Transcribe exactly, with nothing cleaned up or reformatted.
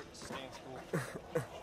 hard to stay in school.